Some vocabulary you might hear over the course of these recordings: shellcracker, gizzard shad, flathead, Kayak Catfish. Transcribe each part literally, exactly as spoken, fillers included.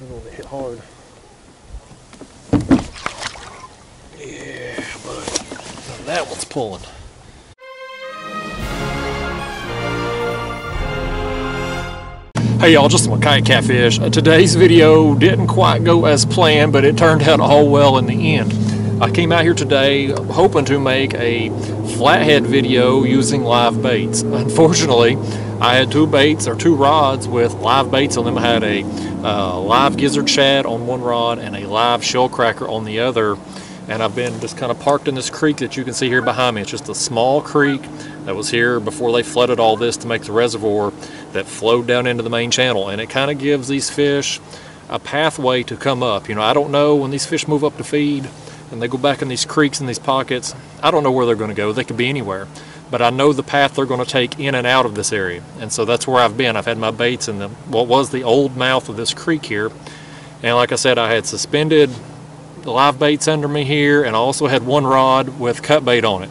They're going to hit hard. Yeah, buddy. That one's pulling. Hey y'all, Justin with Kayak Catfish. Uh, today's video didn't quite go as planned, but it turned out all well in the end. I came out here today hoping to make a flathead video using live baits. Unfortunately, I had two baits or two rods with live baits on them. I had a uh, live gizzard shad on one rod and a live shellcracker on the other. And I've been just kind of parked in this creek that you can see here behind me. It's just a small creek that was here before they flooded all this to make the reservoir that flowed down into the main channel. And it kind of gives these fish a pathway to come up. You know, I don't know when these fish move up to feed and they go back in these creeks and these pockets, I don't know where they're going to go. They could be anywhere. But I know the path they're going to take in and out of this area. And so that's where I've been. I've had my baits in the, what was the old mouth of this creek here. And like I said, I had suspended the live baits under me here, and I also had one rod with cut bait on it.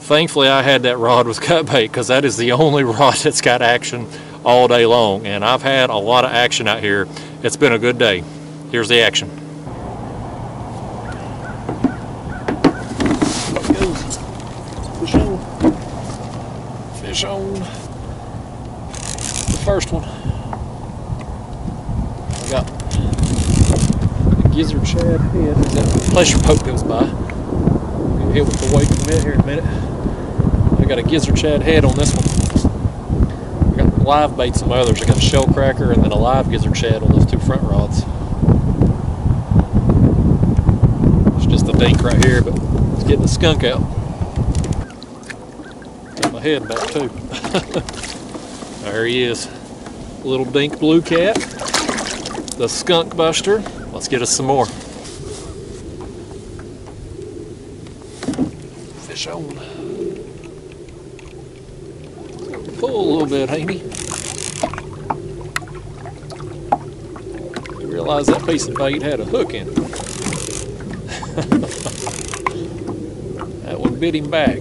Thankfully, I had that rod with cut bait because that is the only rod that's got action all day long. And I've had a lot of action out here. It's been a good day. Here's the action. Fish on. Fish on. The first one. I got a gizzard shad head. That pleasure poke goes by. We'll get hit with the weight in a minute here in a minute. I got a gizzard shad head on this one. I got live baits on my others. I got a shellcracker and then a live gizzard shad on those two front rods. It's just a dink right here, but it's getting the skunk out. Head back too. There he is, little dink blue cat, the skunk buster. Let's get us some more. Fish on. Pull a little bit, Haney. You realize that piece of bait had a hook in it. That one bit him back.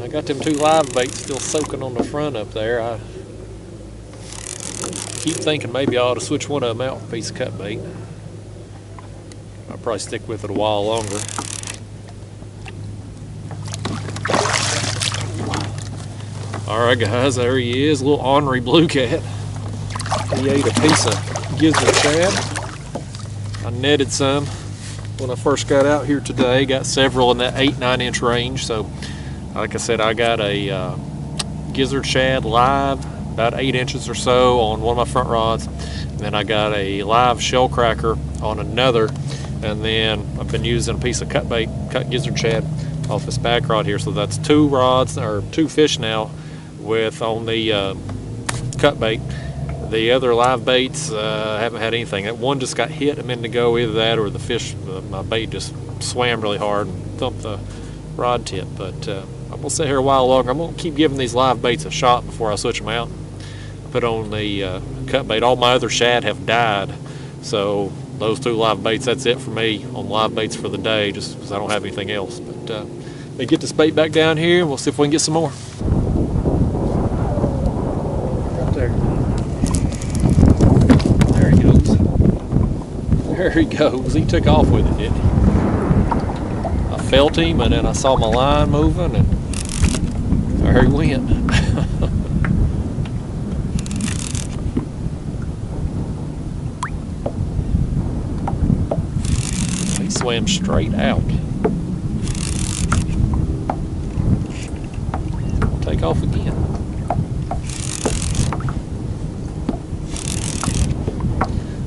I got them two live baits still soaking on the front up there. I keep thinking maybe I ought to switch one of them out for a piece of cut bait. I'll probably stick with it a while longer. Alright guys, there he is, little ornery blue cat. He ate a piece of gizzard shad. I netted some when I first got out here today. Got several in that eight, nine inch range. So, like I said, I got a uh, gizzard shad live, about eight inches or so on one of my front rods. And then I got a live shellcracker on another. And then I've been using a piece of cut bait, cut gizzard shad off this back rod here. So that's two rods, or two fish now, with on the uh, cut bait. The other live baits, uh, I haven't had anything. That one just got hit a minute ago, either that or the fish, uh, my bait just swam really hard and thumped the rod tip. But uh, I'm going to sit here a while longer. I'm going to keep giving these live baits a shot before I switch them out. Put on the uh, cut bait. All my other shad have died. So those two live baits, that's it for me on live baits for the day, just because I don't have anything else. But uh, let me get this bait back down here and we'll see if we can get some more. Right there. There he goes. There he goes. He took off with it, didn't he? I felt him and then I saw my line moving and there he went. He swam straight out. Take off again.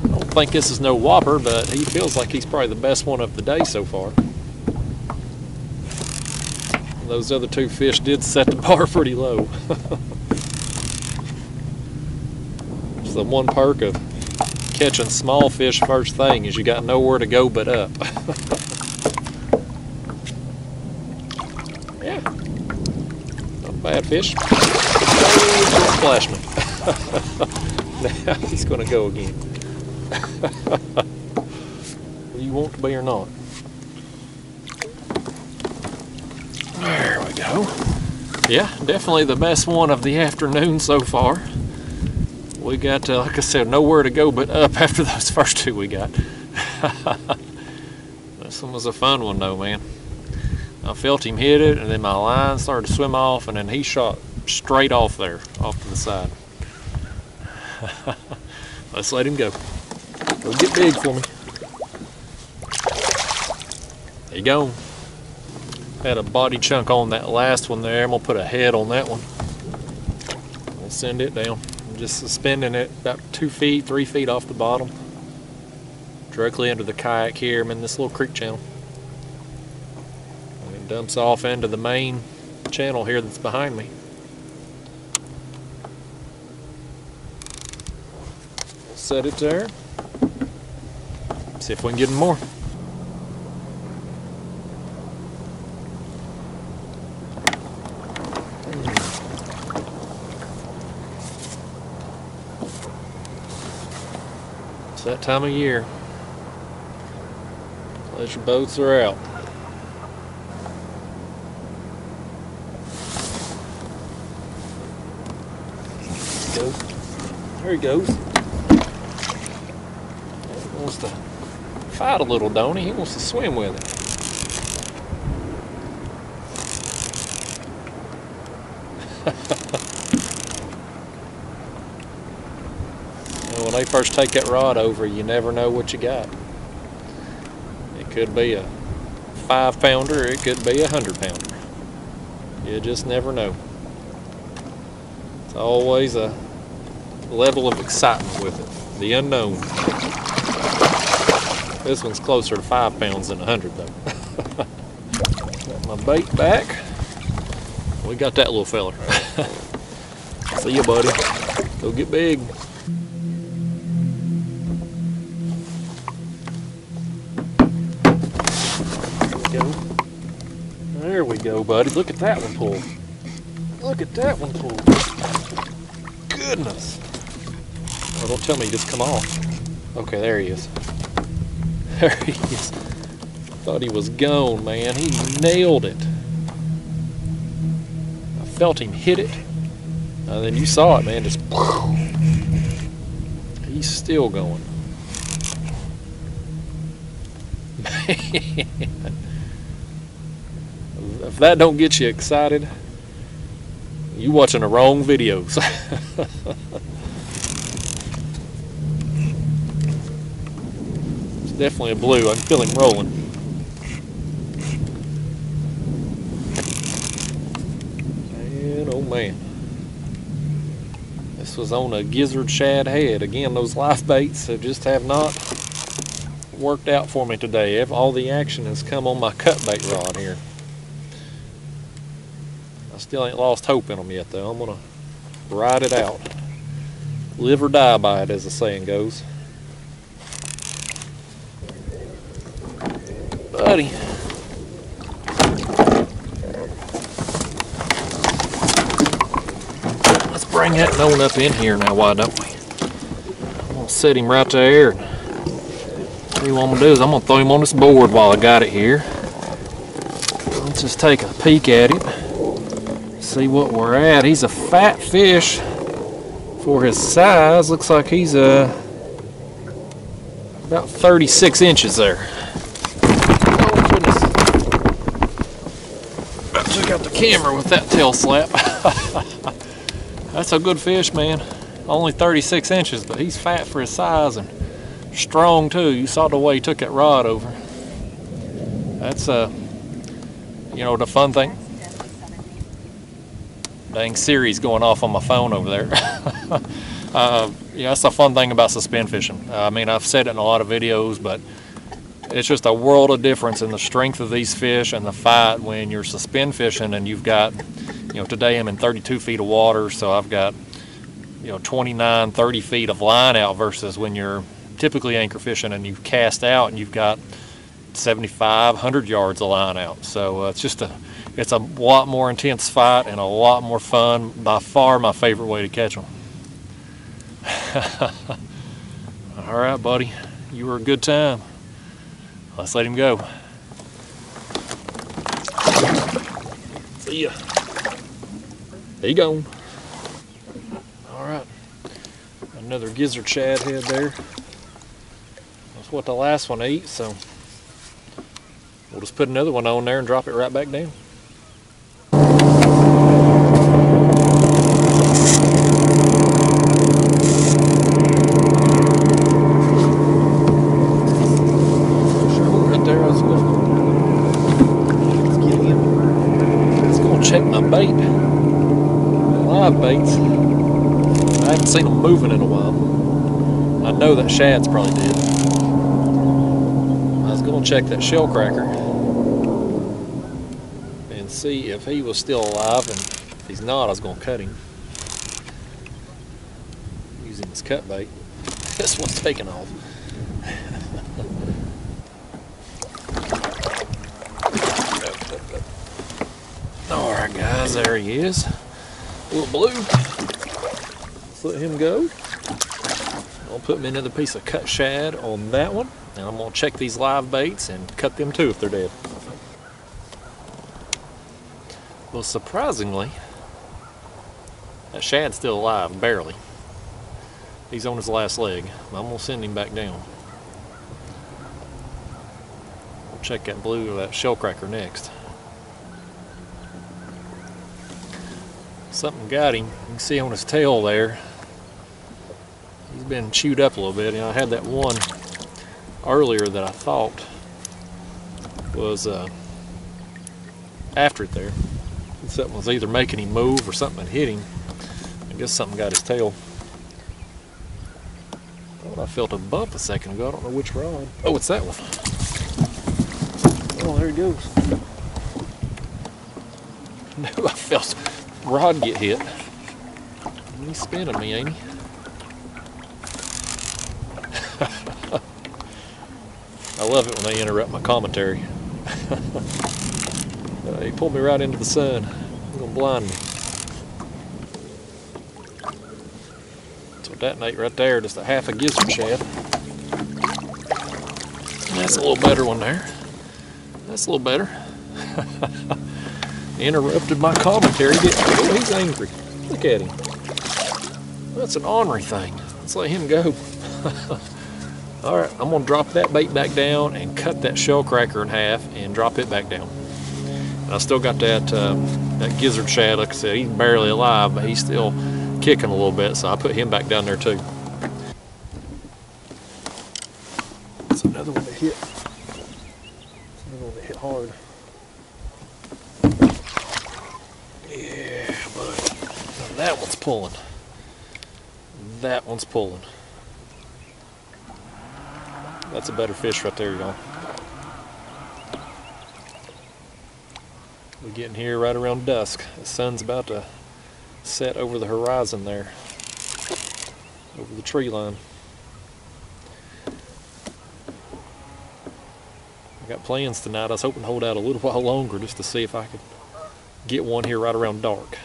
I don't think this is no whopper, but he feels like he's probably the best one of the day so far. Those other two fish did set the bar pretty low. It's the one perk of catching small fish first thing is you got nowhere to go but up. Yeah, not bad fish. Oh, flash me. Now he's going to go again. You want to be or not? There we go. Yeah, definitely the best one of the afternoon so far. we got, uh, like I said, nowhere to go but up after those first two we got. This one was a fun one though, man. I felt him hit it, and then my line started to swim off, and then he shot straight off there, off to the side. Let's let him go. Go get big for me. There you go. Had a body chunk on that last one there. I'm gonna put a head on that one. We'll send it down. I'm just suspending it about two feet, three feet off the bottom. Directly under the kayak here. I'm in this little creek channel. And it dumps off into the main channel here that's behind me. We'll set it there. See if we can get more. It's that time of year. Pleasure boats are out. There he goes. There he goes. He wants to fight a little, don't he? He wants to swim with it. When they first take that rod over, you never know what you got. It could be a five pounder, it could be a hundred pounder. You just never know. It's always a level of excitement with it, the unknown. This one's closer to five pounds than a hundred though. Got my bait back. We got that little fella. See ya, buddy. Go get big. There we go, buddy. Look at that one pull. Look at that one pull. Goodness. Oh, don't tell me he just come off. Okay, there he is. There he is. Thought he was gone, man. He nailed it. I felt him hit it. And then you saw it, man. Just... He's still going. Man. If that don't get you excited, you're watching the wrong videos. It's definitely a blue. I can feel him rolling. Man, oh man. This was on a gizzard shad head. Again, those life baits have just have not worked out for me today. All the action has come on my cutbait rod here. Still ain't lost hope in them yet though. I'm gonna ride it out. Live or die by it, as the saying goes. Buddy. Let's bring that one up in here now, why don't we? I'm gonna set him right there. What I'm gonna do is I'm gonna throw him on this board while I got it here. Let's just take a peek at him. See what we're at. He's a fat fish for his size. Looks like he's uh, about thirty-six inches there. Oh goodness. About took out the camera with that tail slap. That's a good fish, man. Only thirty-six inches, but he's fat for his size and strong too. You saw the way he took that rod over. That's uh, you know, the fun thing. Dang, Siri's going off on my phone over there. uh, yeah, that's the fun thing about suspend fishing. Uh, I mean, I've said it in a lot of videos, but it's just a world of difference in the strength of these fish and the fight when you're suspend fishing and you've got, you know, today I'm in thirty-two feet of water, so I've got, you know, twenty-nine, thirty feet of line out versus when you're typically anchor fishing and you've cast out and you've got seventy-five, a hundred yards of line out. So uh, it's just a It's a lot more intense fight and a lot more fun. By far my favorite way to catch them. All right, buddy. You were a good time. Let's let him go. See ya. He gone. All right. Another gizzard shad head there. That's what the last one ate, so we'll just put another one on there and drop it right back down. Bait, live baits. I haven't seen them moving in a while. I know that shad's probably dead. I was gonna check that shell cracker and see if he was still alive, and if he's not, I was gonna cut him using this cut bait. This one's taking off. Guys, there he is. A little blue. Let's let him go. I'll put him in another piece of cut shad on that one, and I'm gonna check these live baits and cut them too if they're dead. Well, surprisingly, that shad's still alive, barely. He's on his last leg. I'm gonna send him back down. We'll check that blue or that shellcracker next. Something got him. You can see on his tail there, he's been chewed up a little bit. And I had that one earlier that I thought was uh, after it there. Something was either making him move or something had hit him. I guess something got his tail. Thought I felt a bump a second ago. I don't know which rod. Oh, it's that one. Oh, there he goes. No, I felt rod get hit. He's spinning me, ain't he? I love it when they interrupt my commentary. uh, he pulled me right into the sun. He's gonna blind me. So that Nate right there, just a half a gizzard shad. That's a little better one there. That's a little better. Interrupted my commentary. Oh, he's angry. Look at him. That's an ornery thing. Let's let him go. All right, I'm gonna drop that bait back down and cut that shell cracker in half and drop it back down. And I still got that um, that gizzard shad. Like I said, he's barely alive, but he's still kicking a little bit, so I put him back down there too. That's another one that hit. That's another one that hit hard. Yeah, buddy. Now that one's pulling. That one's pulling. That's a better fish right there, y'all. We're getting here right around dusk. The sun's about to set over the horizon there, over the tree line. I got plans tonight. I was hoping to hold out a little while longer just to see if I could get one here right around dark.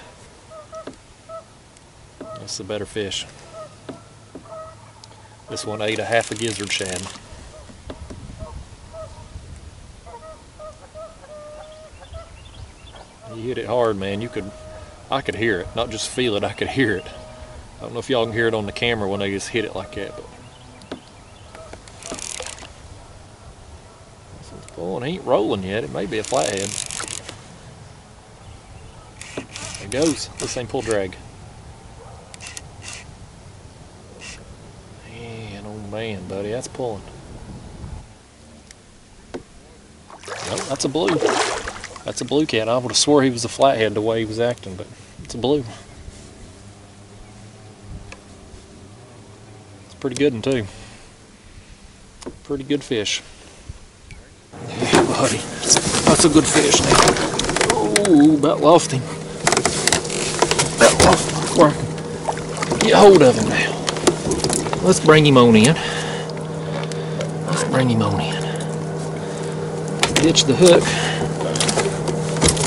That's a better fish. This one ate a half a gizzard shad. You hit it hard, man. You could, I could hear it, not just feel it, I could hear it. I don't know if y'all can hear it on the camera when they just hit it like that, but this one's pulling. He ain't rolling yet. It may be a flathead. Goes. This ain't pull drag. Man, oh man, buddy, that's pulling. Nope, that's a blue. That's a blue cat. I would have swore he was a flathead the way he was acting, but it's a blue. It's a pretty good one too. Pretty good fish. Yeah, buddy. That's a good fish now. Oh, about lost him. Work. Get hold of him now. Let's bring him on in. Let's bring him on in. Ditch the hook.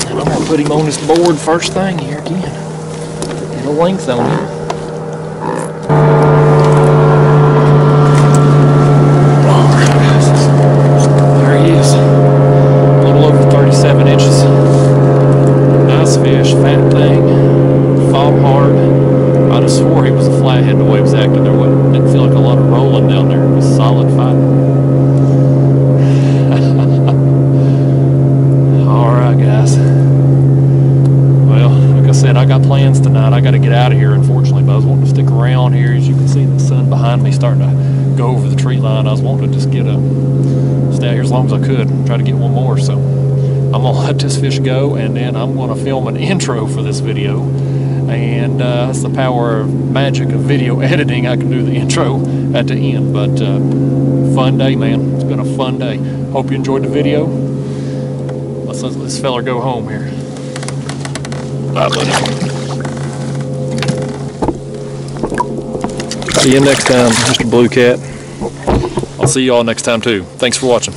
And I'm going to put him on this board first thing here again. Get a length on him. There he is. A little over thirty-seven inches. Nice fish, fat thing. Hard. I'd have swore he was a flathead the way he was acting. There wasn't rolling down there. It was solid fun. Alright guys. Well, like I said, I got plans tonight. I got to get out of here, unfortunately, but I was wanting to stick around here. As you can see, the sun behind me starting to go over the tree line. I was wanting to just get a, stay out here as long as I could and try to get one more. So I'm going to let this fish go, and then I'm going to film an intro for this video. And uh, that's the power of magic of video editing. I can do the intro at the end. But uh, fun day, man. It's been a fun day. Hope you enjoyed the video. Let's let this fella go home here. Bye, buddy. See you next time, Mister Blue Cat. I'll see you all next time, too. Thanks for watching.